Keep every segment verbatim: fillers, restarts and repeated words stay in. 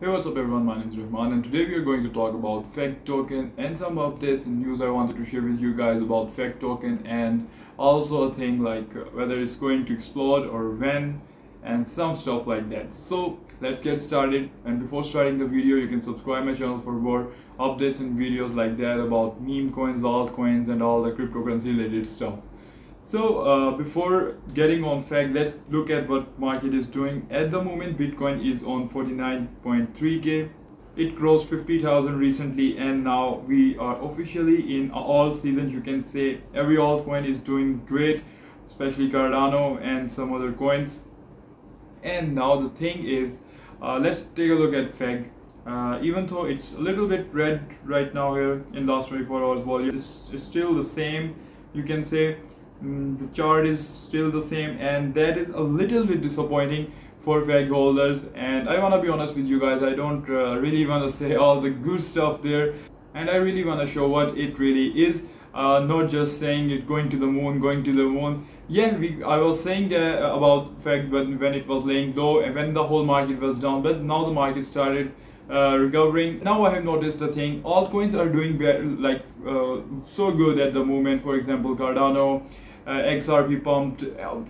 Hey, what's up everyone, my name is Rahman and today we are going to talk about Feg Token and some updates and news I wanted to share with you guys about Feg Token, and also a thing like whether it's going to explode or when and some stuff like that. So let's get started, and before starting the video you can subscribe my channel for more updates and videos like that about meme coins, altcoins and all the cryptocurrency related stuff. So uh, before getting on Feg, let's look at what market is doing. At the moment, Bitcoin is on forty-nine point three K. It crossed fifty thousand recently and now we are officially in all seasons. You can say every altcoin is doing great, especially Cardano and some other coins. And now the thing is, uh, let's take a look at Feg. Uh, even though it's a little bit red right now here in last twenty-four hours volume, it's, it's still the same, you can say. Mm, the chart is still the same, and that is a little bit disappointing for Feg holders, and I want to be honest with you guys, I don't uh, really want to say all the good stuff there, and I really want to show what it really is, uh, not just saying it going to the moon, going to the moon. Yeah, we, I was saying that about Feg when, when it was laying low and when the whole market was down, but now the market started uh, recovering. Now I have noticed the thing, altcoins are doing better, like uh, so good at the moment. For example, Cardano, Uh, X R P pumped,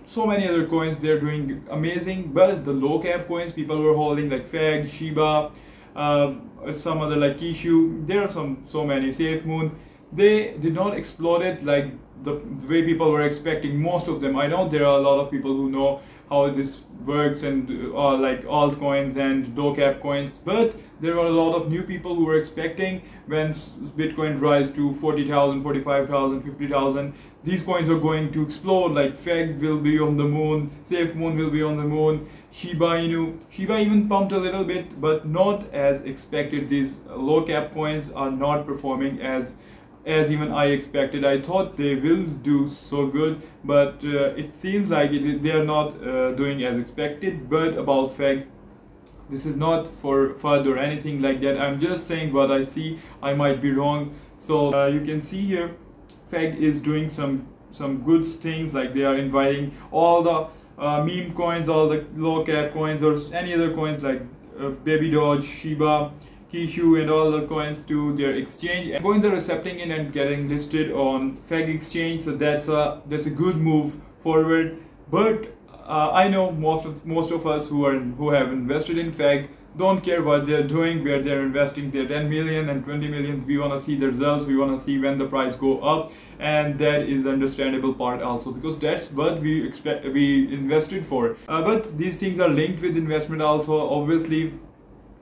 so many other coins, they're doing amazing, but the low cap coins people were holding like Feg, Shiba, uh, some other like Kishu, there are some so many, Safemoon, they did not explode it like the, the way people were expecting, most of them. I know there are a lot of people who know how this works and uh, like altcoins and low cap coins, but there are a lot of new people who were expecting when Bitcoin rise to forty thousand, forty-five thousand, fifty thousand, these coins are going to explode, like Feg will be on the moon, SafeMoon will be on the moon, Shiba Inu, Shiba even pumped a little bit, but not as expected. These low cap coins are not performing as as even I expected. I thought they will do so good, but uh, it seems like it, they are not uh, doing as expected. But about Feg, this is not for FUD or anything like that, I'm just saying what I see, I might be wrong. So uh, you can see here Feg is doing some some good things, like they are inviting all the uh, meme coins, all the low cap coins or any other coins like uh, Baby Doge, Shiba, Kishu and all the coins to their exchange, and coins are accepting it and getting listed on Feg exchange. So that's a that's a good move forward, but uh, I know most of most of us who are who have invested in Feg don't care what they're doing, where they're investing their ten million and twenty million. We want to see the results, we want to see when the price go up, and that is understandable part also, because that's what we expect, we invested for. Uh, but these things are linked with investment also, obviously.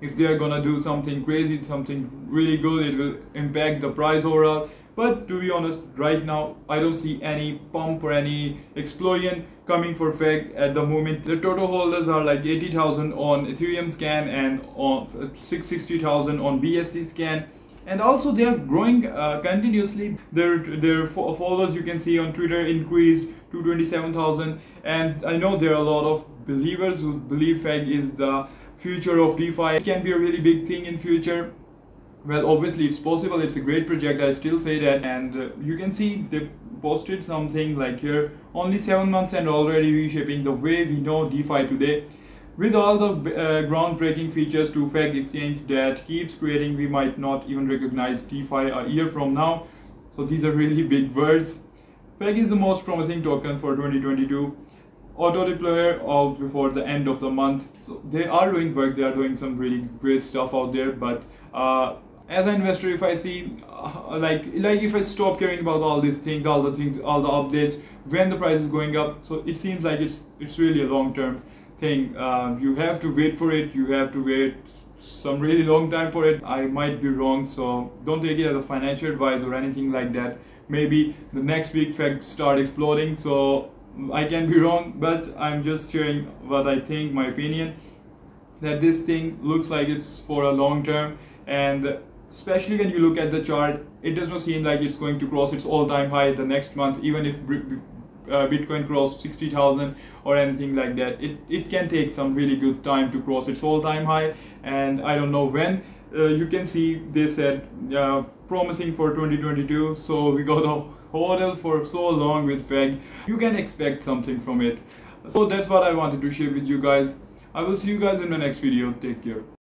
If they are gonna do something crazy, something really good, it will impact the price overall. But to be honest, right now I don't see any pump or any explosion coming for Feg at the moment. The total holders are like eighty thousand on Ethereum Scan and on six hundred sixty thousand on B S C Scan, and also they are growing uh, continuously. Their their followers, you can see on Twitter, increased to twenty-seven thousand, and I know there are a lot of believers who believe Feg is the future of DeFi. It can be a really big thing in future. Well, obviously it's possible, it's a great project, I still say that. And uh, you can see they posted something like here, only seven months and already reshaping the way we know DeFi today, with all the uh, groundbreaking features to Feg exchange that keeps creating. We might not even recognize DeFi a year from now. So these are really big words. Feg is the most promising token for twenty twenty-two. Auto deployer out before the end of the month. So they are doing work, they are doing some really great stuff out there, but uh, as an investor, if I see uh, like like if I stop caring about all these things, all the things, all the updates, when the price is going up, so it seems like it's it's really a long-term thing. Uh, you have to wait for it, you have to wait some really long time for it. I might be wrong, so don't take it as a financial advice or anything like that. Maybe the next week Feg start exploding, so I can be wrong, but I'm just sharing what I think, my opinion, that this thing looks like it's for a long term, and especially when you look at the chart, it does not seem like it's going to cross its all-time high the next month, even if uh, Bitcoin crossed sixty thousand or anything like that. It, it can take some really good time to cross its all-time high, and I don't know when. Uh, you can see they said uh, promising for twenty twenty-two, so we got a hodl for so long with Feg. You can expect something from it. So that's what I wanted to share with you guys. I will see you guys in the next video. Take care.